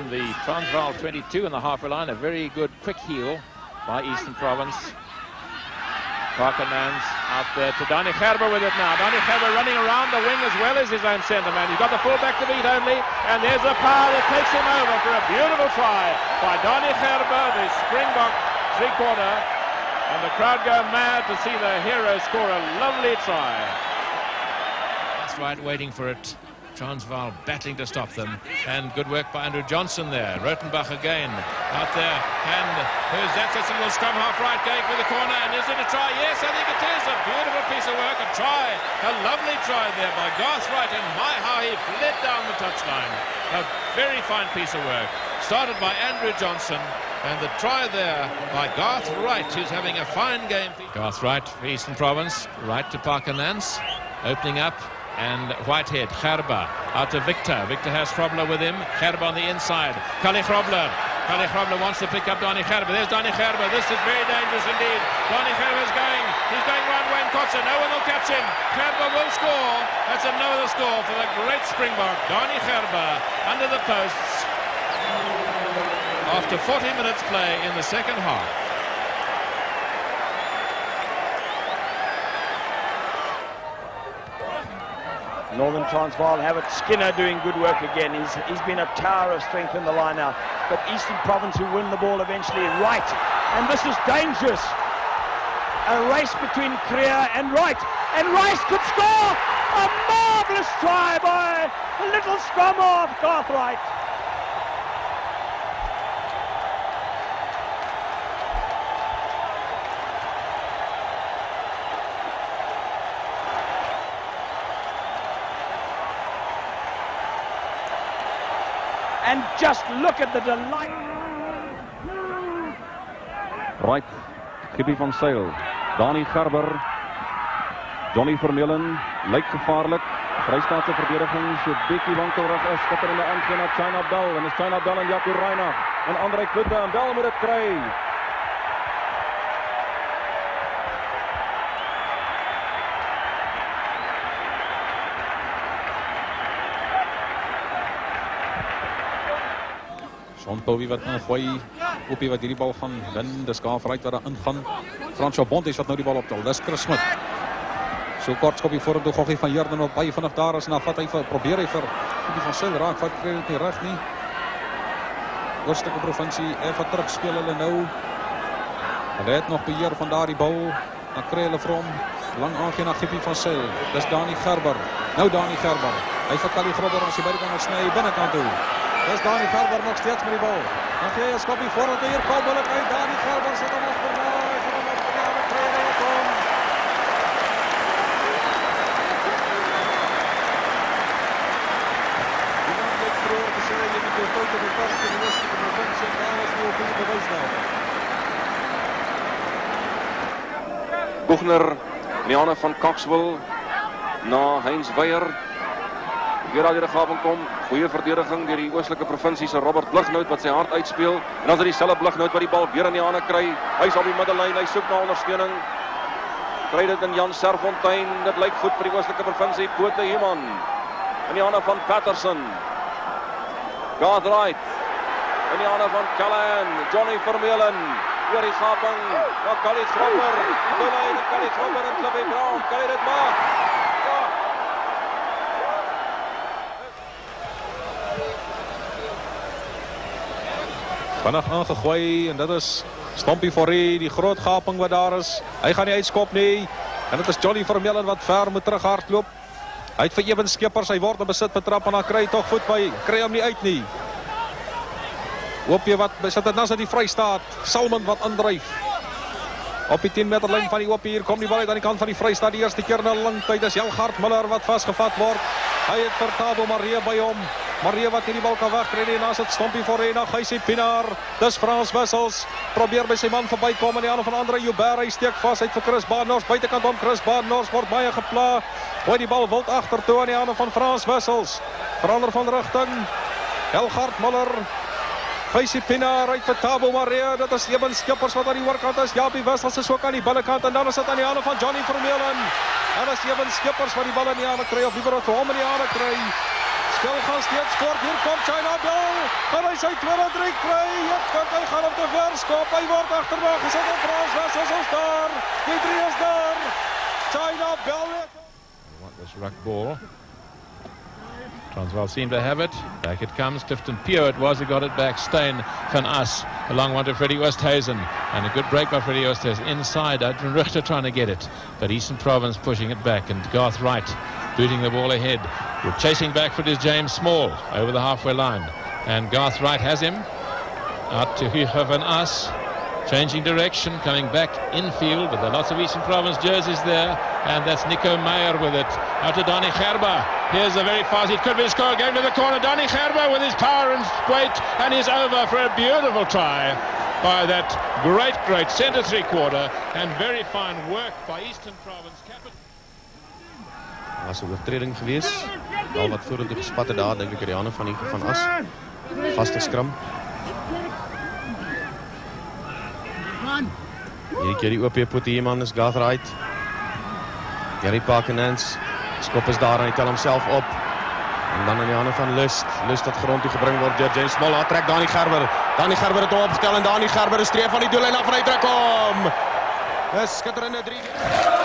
in the Transvaal 22 in the halfway line. A very good quick heel by Eastern Province. Parker Nance out there to Danie Gerber with it now. Danie Gerber running around the wing as well as his own centre man. He's got the fullback to beat only, and there's a power that takes him over for a beautiful try by Danie Gerber, the Springbok three-quarter, and the crowd go mad to see the hero score a lovely try. That's right, waiting for it. Transvaal battling to stop them, and good work by Andrew Johnson there. Rotenbach again out there, and here's that a little scrum half right going for the corner, and is it a try? Yes, I think it is. A beautiful piece of work, a try, a lovely try there by Garth Wright, and my how he fled down the touchline. A very fine piece of work started by Andrew Johnson, and the try there by Garth Wright, who's having a fine game. Garth Wright for Eastern Province, right to Parker Nance, opening up. And Whitehead, Kerba, out to Victor. Victor has Hrobler with him. Kerba on the inside. Kalle Hrobler wants to pick up Danie Gerber. There's Danie Gerber. This is very dangerous indeed. Danie Gerber's going. He's going round Wayne Kotze. No one will catch him. Gerber will score. That's another score for the great Springbok. Danie Gerber under the posts after 40 minutes play in the second half. Northern Transvaal have it. Skinner doing good work again. He's been a tower of strength in the line out. But Eastern Province, who win the ball eventually, Wright. And this is dangerous. A race between Crea and Wright. And Rice could score! A marvellous try by a little scrum off Garth Wright. And just look at the delight. Right, Gibby Van Seel, Danie Gerber, Johnny Vermeulen, lijkt gevaarlijk. Vrijstaatse verdediging, Shebeki Wankelrug is schitterende aangeven naar China Abdel. En is China Abdel en Jappie Reina. En André Klutte en Bel moet het krijgen. Stompie wat ingooi, Oppie wat hierdie bal gaan win, dis Garth Wright wat daar ingaan. Frans Wessels wat nou die bal optel, dis Chris Smith. So kort skopie voor hom toe, goggie van Heerden op baie vinnig daar is, en dan vat hy vir, probeer hy vir Gibby Van Seel raak, vat kry dit nie reg nie. Oorstukke provinsie, en van terug speel hulle nou. Hulle het nog beheer van daar die bal, dan kry hulle vir hom, lang aangeen na Gibby Van Seel. Dis Danie Gerber, nou Danie Gerber, hy vat Kalle Grobler as hy beide kan snij, binnenkant toe. Dis Danie Gerber nog steeds met die bal. Dan gee hy een skopie voor, want hier kom hulle uit. Danie Gerber sit hom agterna. Boegner, Leanne van Coxwell, na Heinz Weyer. Weer al die regabing kom, goeie verdediging deur die oostelike provinsie se Robert Blighnout wat sy hard uitspeel, en dan is dit dieselfde Blighnout wat die bal weer in die hande kry. Hy's op die middelyn, hy soek na ondersteuning. Kry dit in Jan Serfontein. Dit lyk goed vir die oostelike provinsie. Pote Human in die hande van Patterson. Garth Wright in die hande van Callan. Johnny Vermeulen oor die gaping na Kalle Grobler. Kalle Grobler en Cliffie Brown. Kan hy dit maak? Vanaf aangegooi, en dit is Stompie Fourie, die groot gaping wat daar is. Hy gaan nie uitskop nie, en dit is Johnny Vermeulen wat ver moet terug hardloop. Hy het vir Ewen Skeepers, hy word op besit betrap, en dan kry hy toch voet by, kry hom nie uit nie. Hoopie wat, sit dit nas in die Vrystaat, Salman wat indryf. Op die 10 meter lyn van die Hoopie, hier kom die bal uit aan die kant van die Vrystaat, die eerste keer na lang tyd is Helgard Müller wat vastgevat word. Hy het vir Tabo Maria by hom. Maria wat hierdie bal kan wegkry en naast het Stompie Fourie na Gysie Pienaar. Dis Frans Wessels, probeer by sy man verby kom in die hande van Andre Joubert. Hy steek vast uit vir Chris Badenhorst, buitekant om Chris Badenhorst word baie gepla. Gooi die bal wild agtertoe in die hande van Frans Wessels. Verander van rigting. Helgard Müller, Gysie Pienaar uit vir Tabo Maria. Dit is Ewen Skeepers wat aan die oorkant is. Jappie Wessels is ook aan die binnekant, en dan is dit aan die hande van Johnny Vermeulen. En dis Ewen Skeepers wat die bal in die hande kry, of liewer wat vir hom in die hande kry. Skil gaan steeds voort, hier komt China Bell, kan hy sy tweede druk kry, hy gaan op de verskop, hy word achterna gesit en Frans Wessels is daar, die drie is daar, China Bell. I want this ruck ball, Transvaal seem to have it, back it comes, Clifton Peer it was, he got it back, Steyn van Us, a long one to Freddie Westhuisen, and a good break by Freddie Westhuisen, inside, Adrian Richter trying to get it, but Eastern Province pushing it back, and Garth Wright booting the ball ahead. We're chasing back for it is James Small over the halfway line, and Garth Wright has him out to Hugo van Us, changing direction, coming back infield with lots of Eastern Province jerseys there, and that's Nico Meyer with it out to Danie Gerber. Here's a very fast, it could be a score, going to the corner, Danie Gerber with his power and weight, and he's over for a beautiful try by that great centre three-quarter, and very fine work by Eastern Province captain. Was 'n oortreding geweest. Al wat vorentoe gespat het daar, dink ek die hande van Hugo van As. Vaste skram. Hierdie keer die oop pot hier man is Garth Wright. Gary Parker Nance. Skop is daar en hy tel homself op. En dan in die hande van Lust. Lust wat grond toe gebring word deur James Small. Daar trek Danie Gerber. Danie Gerber het hom opgestel en Danie Gerber streef van die doellyn af en hy trek hom. Dis skitterende 3.